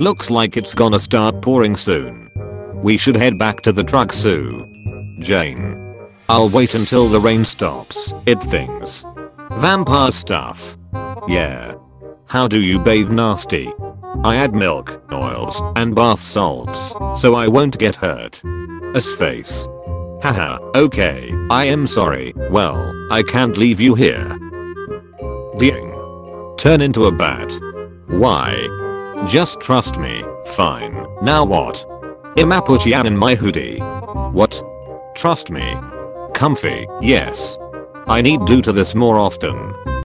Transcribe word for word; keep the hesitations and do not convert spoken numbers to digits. Looks like it's gonna start pouring soon. We should head back to the truck, Sue. Jane. I'll wait until the rain stops. It things. Vampire stuff. Yeah. How do you bathe, Nasty? I add milk, oils, and bath salts, so I won't get hurt. A space. Haha, okay, I am sorry, well, I can't leave you here. Ding. Turn into a bat. Why? Just trust me, fine, now what? Imapuchian in my hoodie. What? Trust me. Comfy, yes. I need do to this more often.